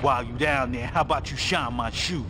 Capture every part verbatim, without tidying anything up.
While you down there, how about you shine my shoes?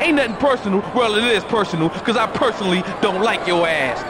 Ain't nothing personal. Well, it is personal, because I personally don't like your ass.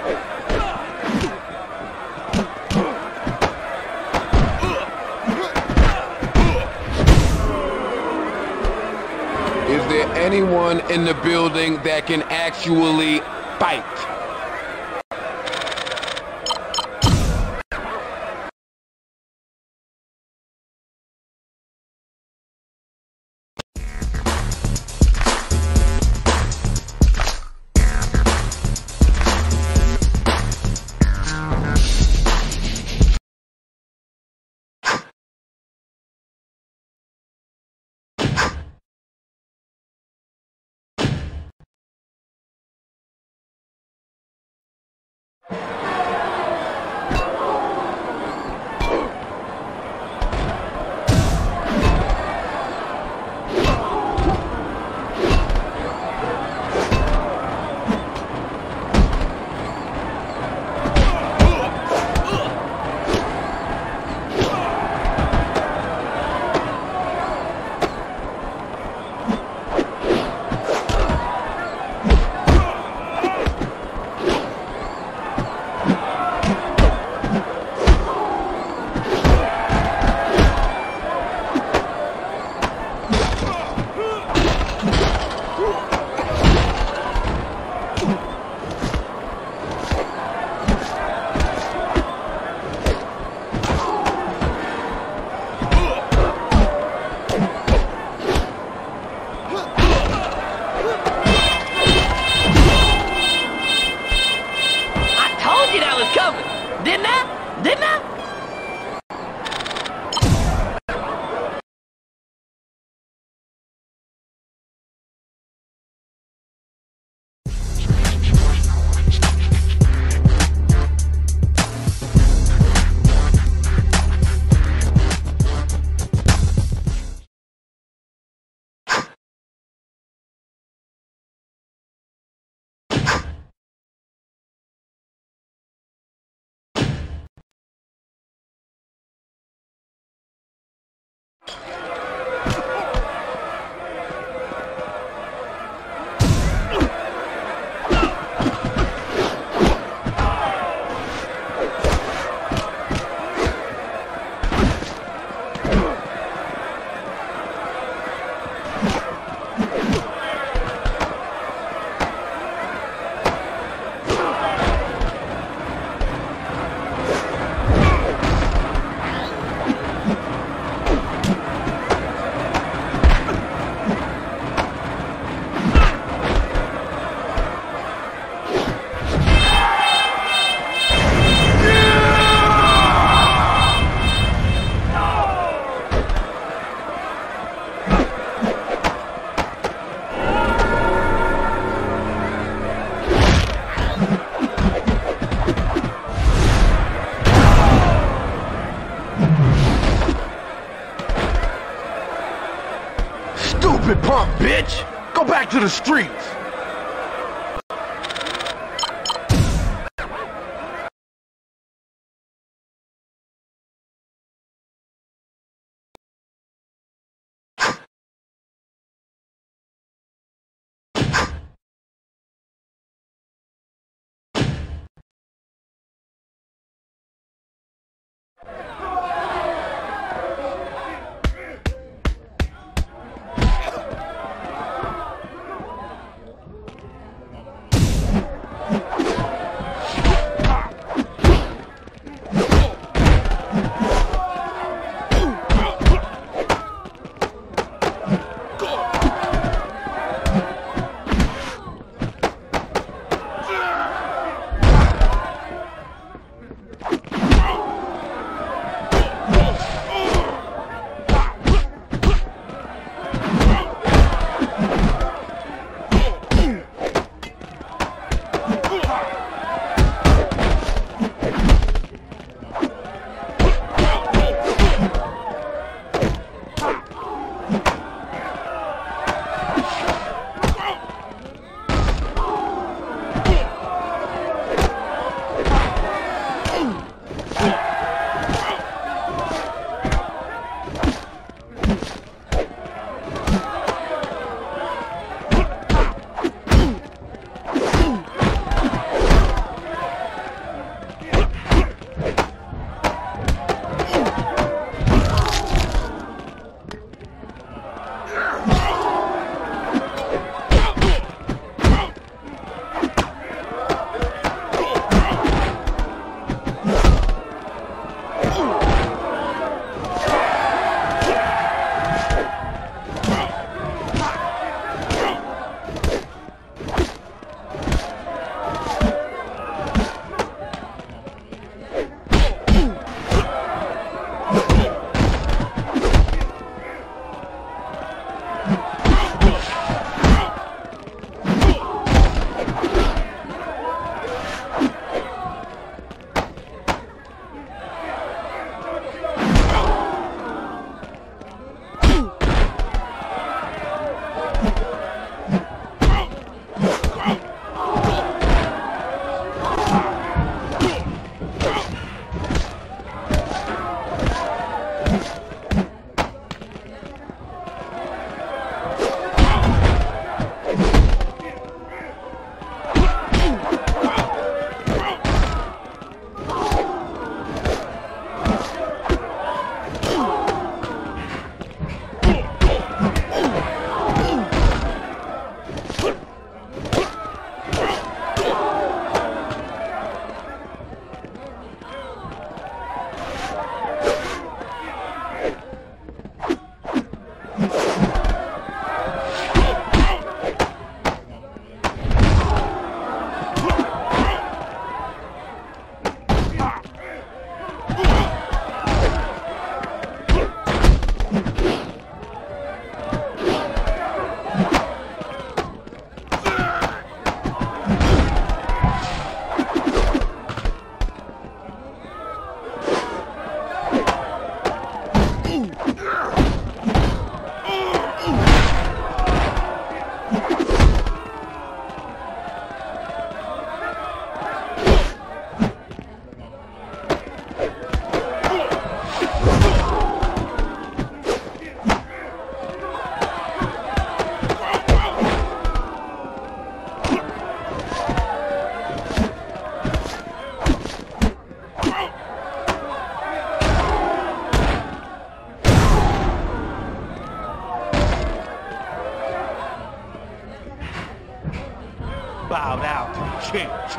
Is there anyone in the building that can actually fight? Pump, bitch! Go back to the streets!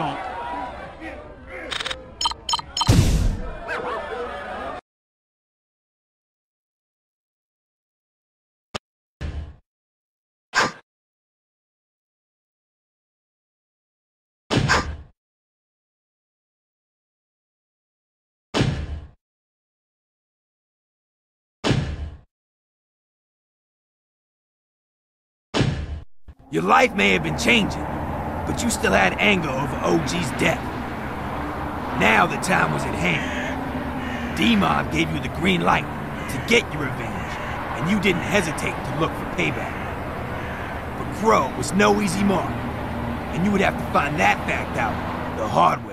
franchement. Your life may have been changing, but you still had anger over O G's death. Now the time was at hand. D-Mob gave you the green light to get your revenge, and you didn't hesitate to look for payback. But Crow was no easy mark, and you would have to find that fact out the hard way.